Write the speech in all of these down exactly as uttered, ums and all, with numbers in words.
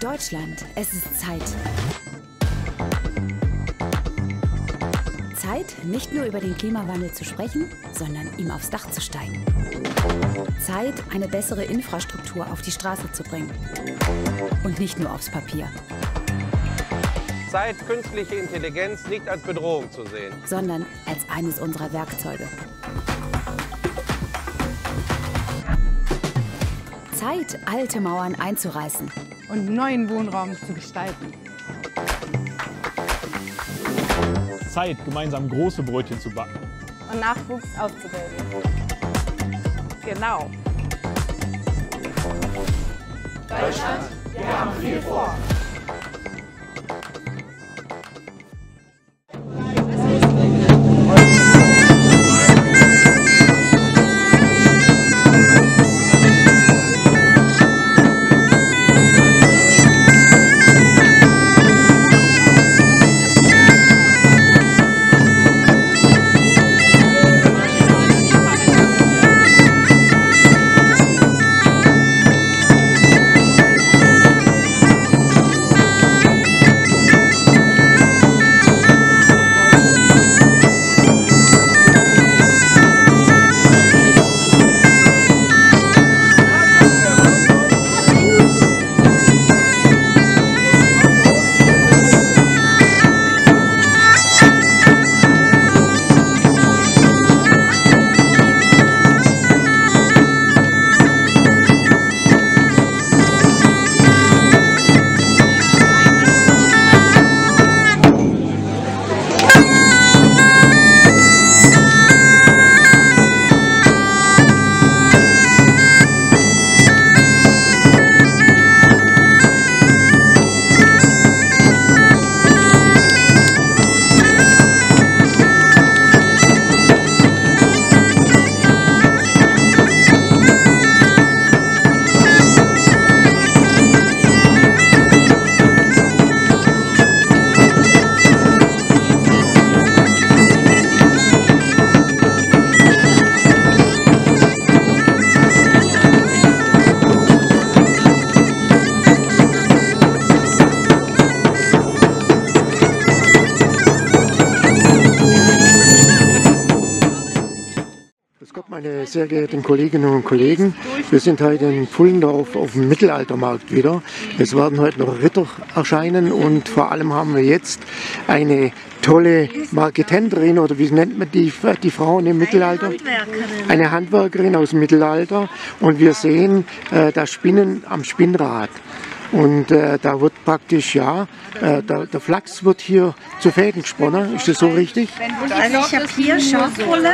Deutschland, es ist Zeit. Zeit, nicht nur über den Klimawandel zu sprechen, sondern ihm aufs Dach zu steigen. Zeit, eine bessere Infrastruktur auf die Straße zu bringen. Und nicht nur aufs Papier. Zeit, künstliche Intelligenz nicht als Bedrohung zu sehen. Sondern als eines unserer Werkzeuge. Zeit, alte Mauern einzureißen. Und neuen Wohnraum zu gestalten. Zeit, gemeinsam große Brötchen zu backen. Und Nachwuchs aufzubilden. Genau. Deutschland, wir haben viel vor. Meine sehr geehrten Kolleginnen und Kollegen, wir sind heute in Pfullendorf auf dem Mittelaltermarkt wieder. Es werden heute noch Ritter erscheinen und vor allem haben wir jetzt eine tolle Marketenderin, oder wie nennt man die, die Frauen im Mittelalter? Eine Handwerkerin. Eine Handwerkerin aus dem Mittelalter, und wir sehen äh, das Spinnen am Spinnrad. Und äh, da wird praktisch, ja, äh, da, der Flachs wird hier zu Fäden gesponnen, ist das so richtig? Also ich habe hier Schafwolle,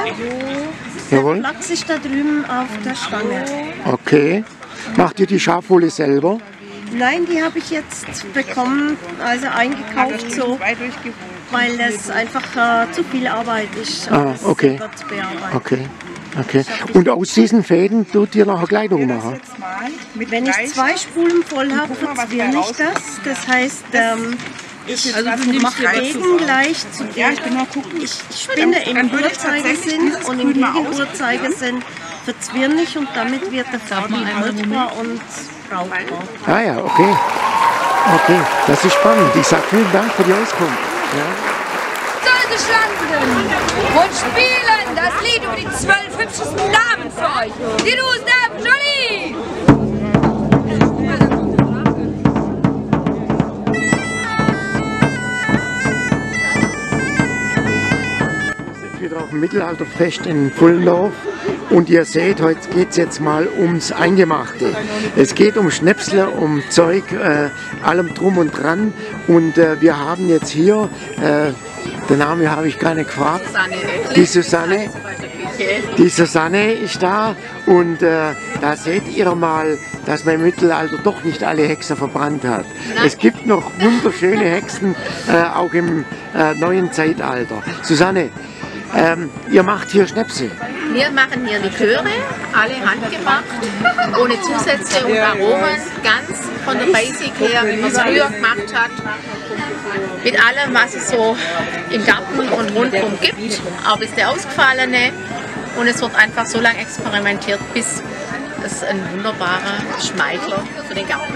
der Flachs ist da drüben auf der Stange. Okay, macht ihr die Schafwolle selber? Nein, die habe ich jetzt bekommen, also eingekauft so, weil es einfach äh, zu viel Arbeit ist, um ah, okay. das zu bearbeiten. Okay. Okay. Und aus diesen Fäden tut ihr nachher Kleidung machen? Wenn ich zwei Spulen voll habe, verzwirne ich das. Das heißt, ähm, ich mache Regen gleich zu dem. Ich spinne im Uhrzeigersinn und im Gegen-Uhrzeigersinn verzwirne ich, und damit wird der Farben einmal und brauchbar. Ah ja, okay. Okay, das ist spannend. Ich sage vielen Dank für die Auskunft. Ja. Und spielen das Lied über die zwölf hübschesten Damen für euch. Die Damen Johnny! Wir sind wieder auf dem Mittelalterfest in Pfullendorf. Und ihr seht, heute geht es jetzt mal ums Eingemachte. Es geht um Schnäpsle, um Zeug, äh, allem drum und dran. Und äh, wir haben jetzt hier... Äh, Den Namen habe ich gar nicht gefragt. Die Susanne, die Susanne ist da, und äh, da seht ihr mal, dass man im Mittelalter doch nicht alle Hexen verbrannt hat. Es gibt noch wunderschöne Hexen, äh, auch im äh, neuen Zeitalter. Susanne, ähm, ihr macht hier Schnäpse. Wir machen hier Liköre, alle handgemacht, ohne Zusätze und Aromen, ganz von der Basic her, wie man es früher gemacht hat. Mit allem, was es so im Garten und rundherum gibt, auch bis der Ausgefallene. Und es wird einfach so lange experimentiert, bis ist ein wunderbarer Schmeichler für den Garten.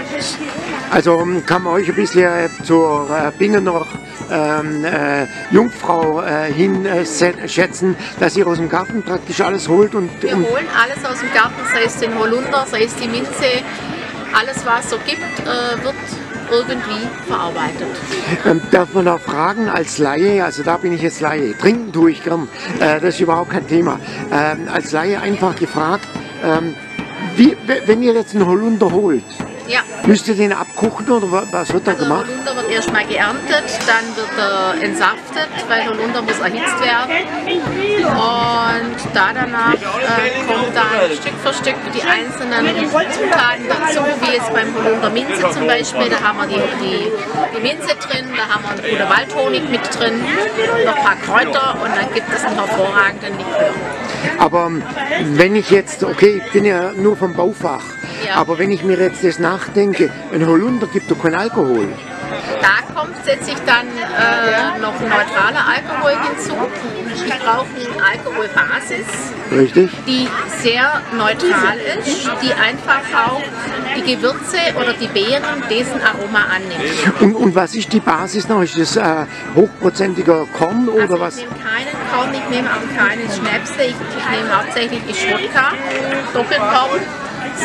Also kann man euch ein bisschen zur Binger noch ähm, äh, Jungfrau äh, hinschätzen, äh, dass ihr aus dem Garten praktisch alles holt? Und wir und holen alles aus dem Garten, sei es den Holunder, sei es die Minze, alles was es so gibt, äh, wird irgendwie verarbeitet. Ähm, darf man auch fragen als Laie, also da bin ich jetzt Laie, trinken tue ich gern, äh, das ist überhaupt kein Thema. Ähm, als Laie einfach gefragt, ähm, wie, wenn ihr jetzt einen Holunder holt, ja. müsst ihr den abkochen oder was wird da also gemacht? Holunder wird erstmal geerntet, dann wird er entsaftet, weil Holunder muss erhitzt werden. Und da danach äh, kommen dann Stück für Stück die einzelnen Zutaten dazu, wie jetzt beim Holunder Minze zum Beispiel. Da haben wir die, die, die Minze drin, da haben wir einen guten Waldhonig mit drin, noch ein paar Kräuter und dann gibt es einen hervorragenden Likör. Aber wenn ich jetzt, okay, ich bin ja nur vom Baufach, ja. aber wenn ich mir jetzt das nachdenke, ein Holunder gibt doch keinen Alkohol. Da kommt setze ich dann äh, noch neutraler Alkohol hinzu. Ich brauche eine Alkoholbasis, Richtig. die sehr neutral ist, die einfach auch die Gewürze oder die Beeren dessen Aroma annimmt. Und, und was ist die Basis noch? Ist das äh, hochprozentiger Korn oder also was? Ich nehme keinen Korn, ich nehme auch keinen Schnäpse, ich, ich nehme hauptsächlich die Schwodka, Doppelkorn.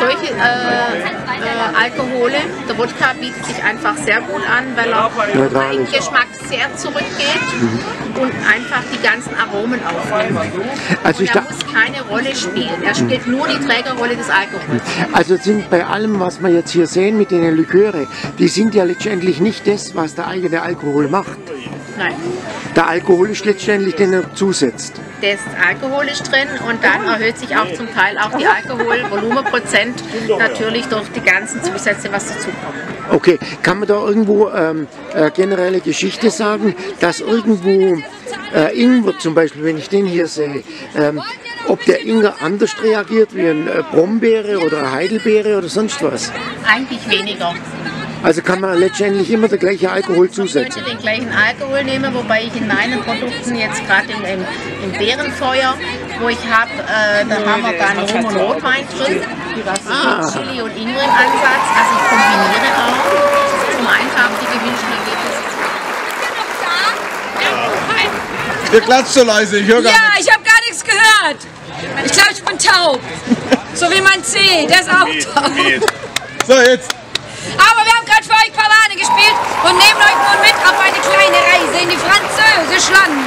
Solche äh, äh, Alkohole, der Wodka bietet sich einfach sehr gut an, weil er den Geschmack sehr zurückgeht mhm. und einfach die ganzen Aromen aufnimmt. Also und er muss keine Rolle spielen, er spielt mhm. nur die Trägerrolle des Alkohols. Also sind bei allem, was wir jetzt hier sehen mit den Liköre, die sind ja letztendlich nicht das, was der eigene Alkohol macht. Nein. Der Alkohol ist letztendlich, den er zusetzt. Der ist alkoholisch drin und dann erhöht sich auch zum Teil auch die Alkoholvolumenprozent natürlich durch die ganzen Zusätze, was dazukommt. Okay, kann man da irgendwo ähm, äh, generelle Geschichte sagen, dass irgendwo äh, Ingwer zum Beispiel, wenn ich den hier sehe, ähm, ob der Ingwer anders reagiert wie ein äh, Brombeere oder eine Heidelbeere oder sonst was? Eigentlich weniger. Also kann man letztendlich immer den gleichen Alkohol zusetzen? Ich könnte den gleichen Alkohol nehmen, wobei ich in meinen Produkten jetzt gerade im, im, im Beerenfeuer, wo ich habe, äh, da haben wir dann Rum und Rotwein drin, ah. Chili und Ingwer im Ansatz, also ich kombiniere auch, zum einen haben die gewünschten Ergebnisse. Ja. Der klatscht so leise, ich höre gar nichts. Ja, ich habe gar nichts gehört. Ich glaube, ich bin taub. So wie mein Zeh, der ist auch taub. So, jetzt. Aber wir haben gerade für euch Pavane gespielt und nehmen euch nun mit auf eine kleine Reise in die französischen Landen.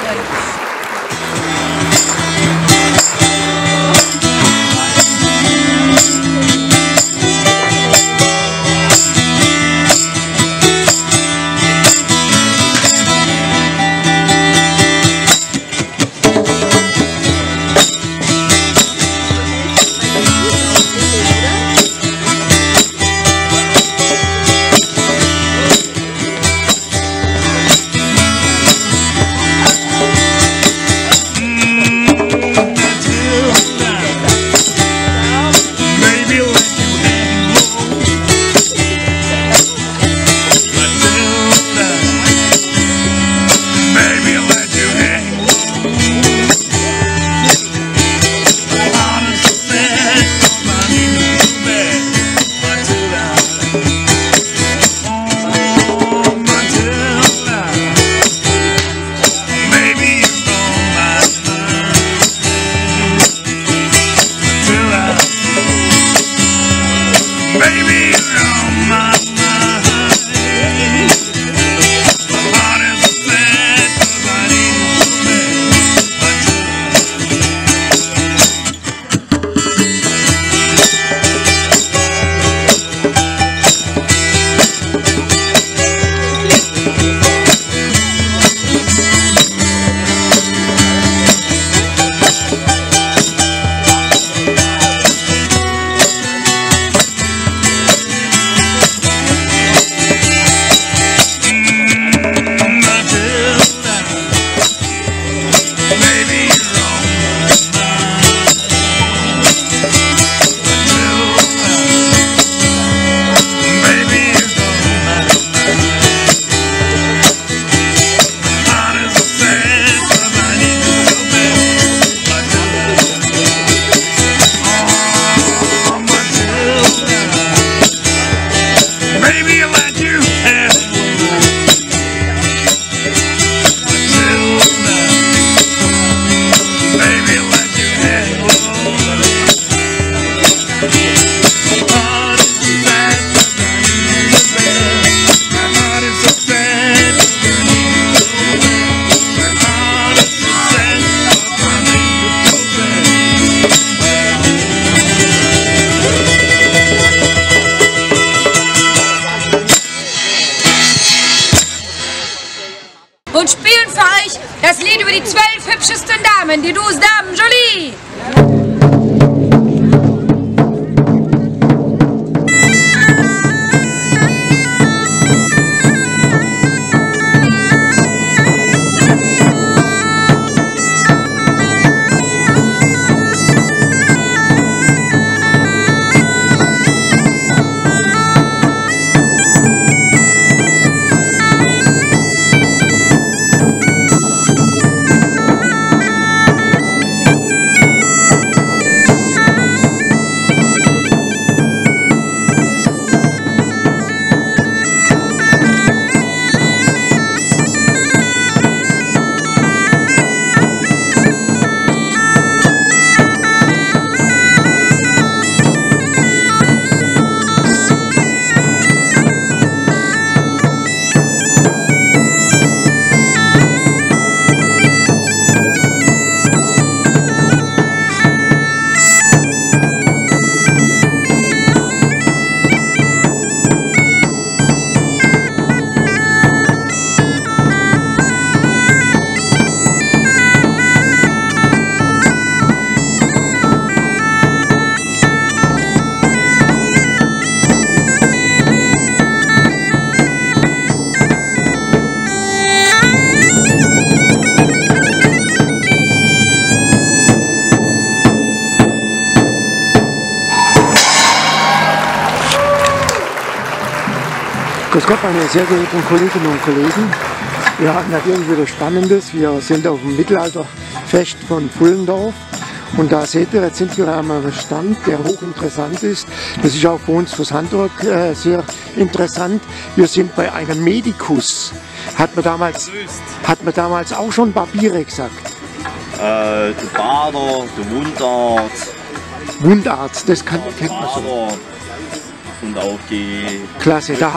Das Lied über die zwölf hübschesten Damen, die douze Damen Jolie. Grüß Gott, meine sehr geehrten Kolleginnen und Kollegen. Wir haben natürlich wieder Spannendes. Wir sind auf dem Mittelalterfest von Pfullendorf. Und da seht ihr, jetzt sind wir an einem Stand, der hochinteressant ist. Das ist auch für uns fürs Handwerk äh, sehr interessant. Wir sind bei einem Medikus. Hat man damals, hat man damals auch schon Barbiere gesagt? Äh, der Bader, der Wundarzt. Wundarzt, das kann, kennt man so. Und auch die Klasse, da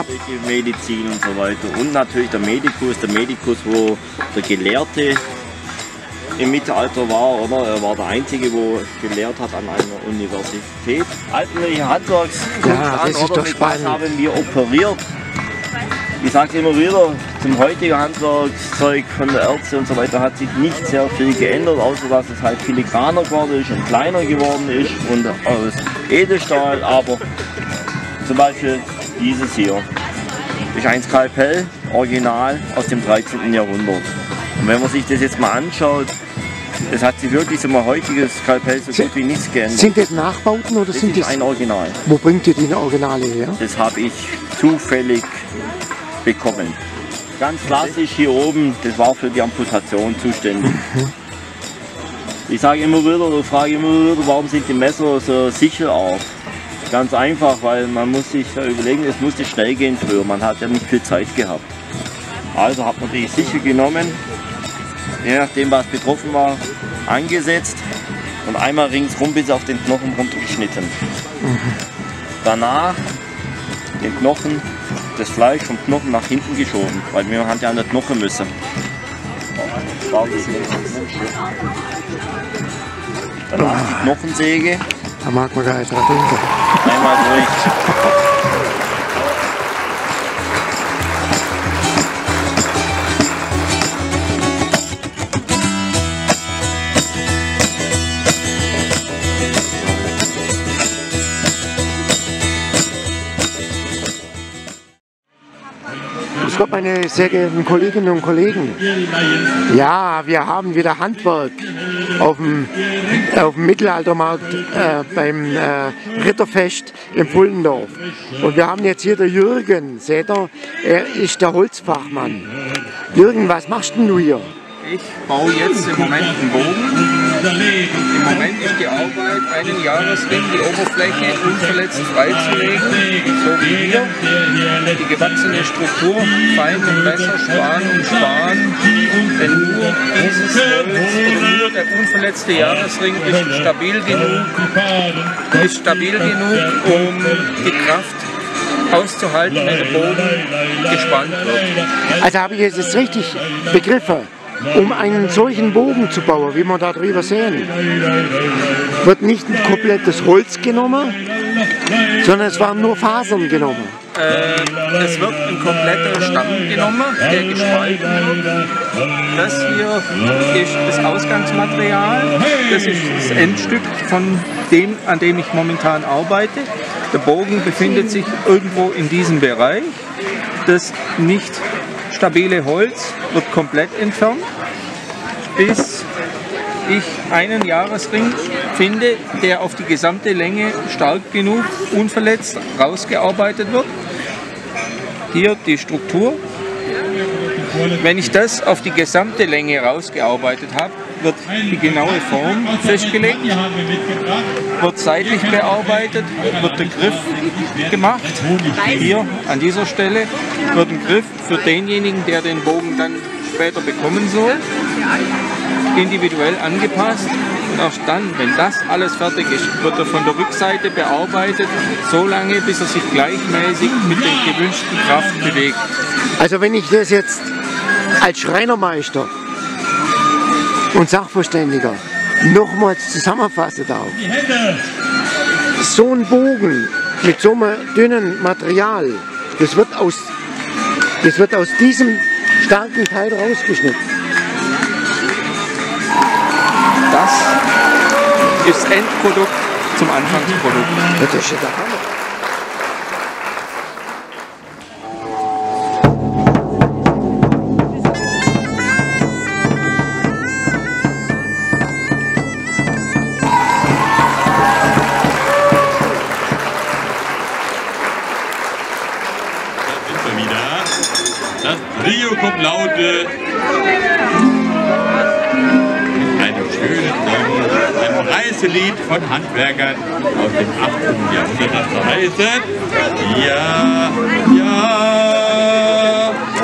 Medizin und so weiter. Und natürlich der Medikus, der Medikus, wo der Gelehrte im Mittelalter war, oder? Er war der Einzige, wo gelehrt hat an einer Universität. Alterliche Handwerkskunst, ja, das ist doch spannend. Haben wir operiert. Ich sage immer wieder, zum heutigen Handwerkszeug von der Ärzte und so weiter hat sich nicht sehr viel geändert, außer dass es halt filigraner geworden ist und kleiner geworden ist und aus Edelstahl, aber zum Beispiel dieses hier ist ein Skalpell, original aus dem dreizehnten Jahrhundert. Und wenn man sich das jetzt mal anschaut, es hat sich wirklich so ein heutiges Skalpell so sind, gut wie nichts geändert. Sind das Nachbauten oder das sind das ein Original? Wo bringt ihr die Originale her? Das habe ich zufällig bekommen. Ganz klassisch hier oben, das war für die Amputation zuständig. Mhm. Ich sage immer wieder, oder frage immer wieder, warum sind die Messer so sicher auf? Ganz einfach, weil man muss sich ja überlegen, es musste schnell gehen früher, man hat ja nicht viel Zeit gehabt. Also hat man die sicher genommen, je nachdem was betroffen war, angesetzt und einmal ringsrum bis auf den Knochen runtergeschnitten. Mhm. Danach den Knochen, das Fleisch vom Knochen nach hinten geschoben, weil wir haben ja an der Knochen müssen. Danach die Knochensäge. Da mag man gar nicht dran denken. Einmal durch. Grüß Gott, meine sehr geehrten Kolleginnen und Kollegen. Ja, wir haben wieder Handwerk auf dem, auf dem Mittelaltermarkt äh, beim äh, Ritterfest in Pfullendorf. Und wir haben jetzt hier den Jürgen, seht ihr, er ist der Holzfachmann. Jürgen, was machst denn du hier? Ich baue jetzt im Moment einen Bogen. Im Moment ist die Arbeit, einen Jahresring die Oberfläche unverletzt freizulegen, so wie hier. Die gewachsene Struktur, fein mit Messer, Span und Span, denn nur dieses Holz, der unverletzte Jahresring ist stabil genug, ist stabil genug, um die Kraft auszuhalten, wenn der Bogen gespannt wird. Also habe ich es jetzt richtig begriffen? Um einen solchen Bogen zu bauen, wie wir da drüber sehen, wird nicht ein komplettes Holz genommen, sondern es waren nur Fasern genommen. Äh, es wird ein kompletter Stamm genommen, der gespalten wird. Das hier ist das Ausgangsmaterial, das ist das Endstück von dem, an dem ich momentan arbeite. Der Bogen befindet sich irgendwo in diesem Bereich. Das nicht stabile Holz wird komplett entfernt, bis ich einen Jahresring finde, der auf die gesamte Länge stark genug, unverletzt rausgearbeitet wird. Hier die Struktur. Wenn ich das auf die gesamte Länge rausgearbeitet habe, wird die genaue Form festgelegt, wird seitlich bearbeitet, wird der Griff gemacht. Hier an dieser Stelle wird ein Griff für denjenigen, der den Bogen dann später bekommen soll, individuell angepasst, und erst dann, wenn das alles fertig ist, wird er von der Rückseite bearbeitet, so lange, bis er sich gleichmäßig mit den gewünschten Kraft bewegt. Also wenn ich das jetzt als Schreinermeister und Sachverständiger nochmals zusammenfassen darf, so ein Bogen mit so einem dünnen Material, das wird aus, das wird aus diesem starken Teil rausgeschnitten. Das ist das Endprodukt zum Anfangsprodukt. Das ist ja der Hammer. Lied von Handwerkern aus dem achtzehnten Jahrhundert, das heißt, ja, ja,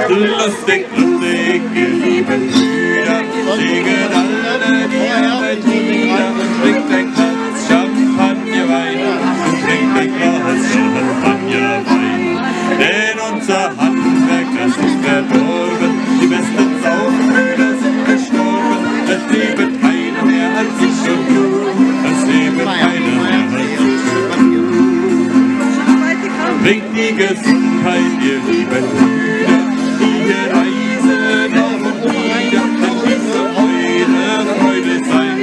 lustig, lustig, ihr lieben Brüder, singen alle die Herren nieder, trinkt ein Glas Champagnerwein, trinkt ein Glas Champagnerwein, denn unser Handwerker ist verdorben, die besten Saufbrüder sind gestorben, es lebt keiner mehr als ich und du. Bringt die Gesundheit, ihr lieben Brüder, die wir reisen auf und nieder, denn dies soll eure Freude sein,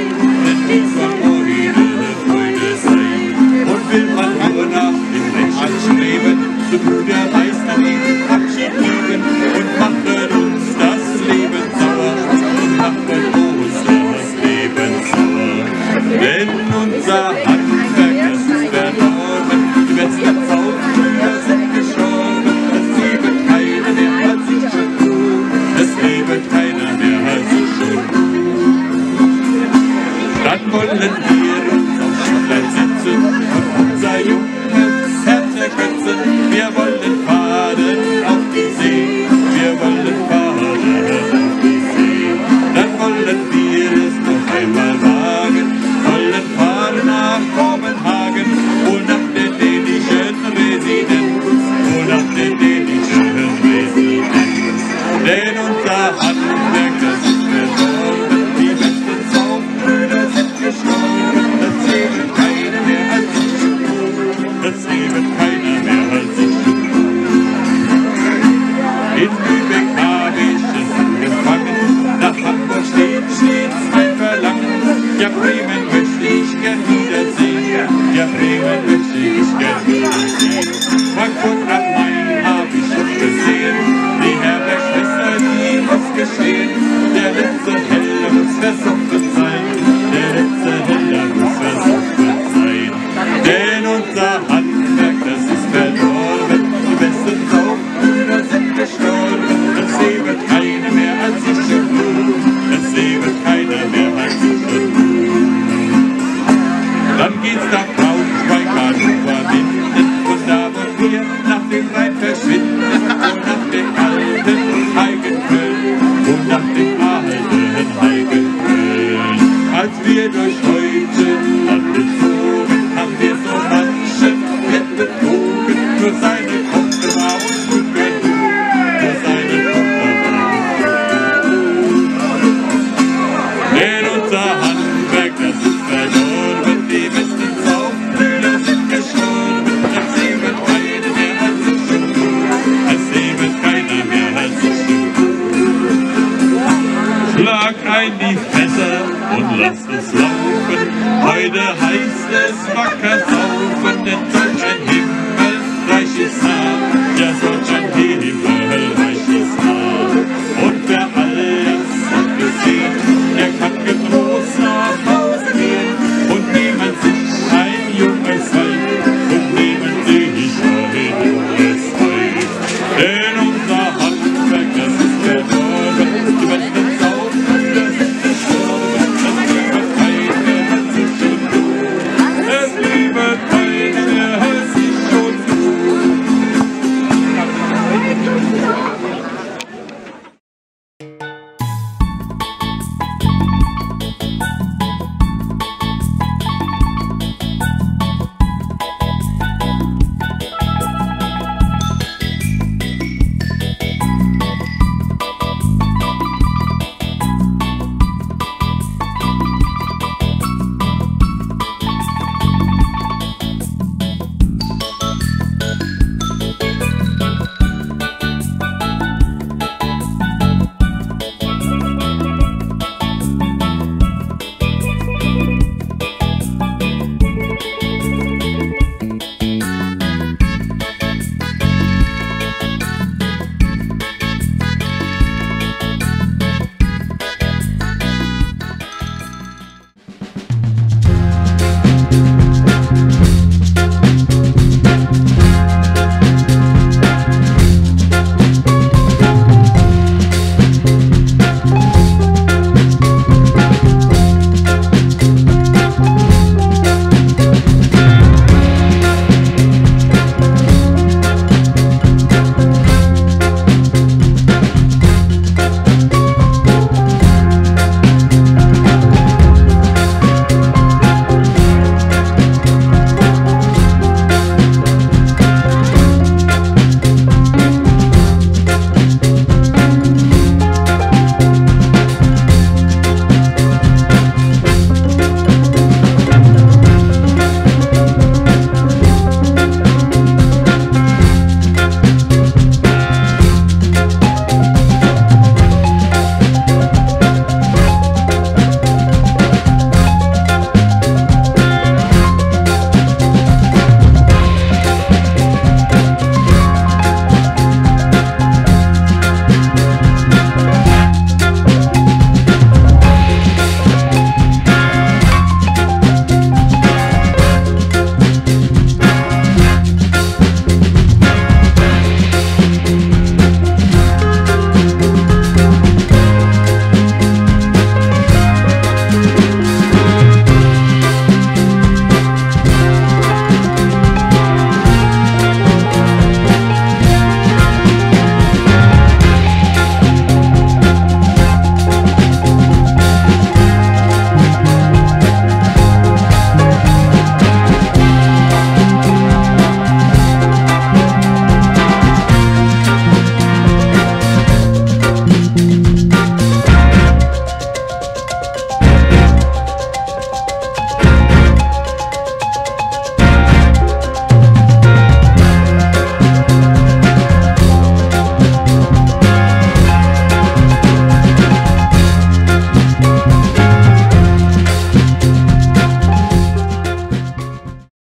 denn dies soll eure Freude sein. Und will man nur nach den Menschen streben, so tut der Meister diesen Abschied geben und macht uns das Leben sauer, und macht uns das Leben sauer. Denn unser Handwerk ist verdorben, die besten Zauber. Wollen wir uns auf Schifflein setzen und unser junges Herz ergötzen. Wir wollen fahren auf die See, wir wollen fahren auf die See. Dann wollen wir es noch einmal wagen, wollen fahren nach Kopenhagen und nach den dänischen Residenz, und nach den dänischen Residenz. Denn unser Handwerk ist verdorben. Es leben keiner mehr als ich. In Lübeck habe ich es angefangen, nach Hamburg steht stets mein Verlangen. Ja, Bremen möchte ich gern wiedersehen, ja, Bremen möchte ich gern wiedersehen. Frankfurt am Main habe ich schon gesehen, die Herbergschwester, die muss gestehen, der letzte Heller muss versoffen sein, der letzte Heller muss versoffen sein. Denn unser in die Fresse und lasst es laufen. Heute heißt es wacker sein.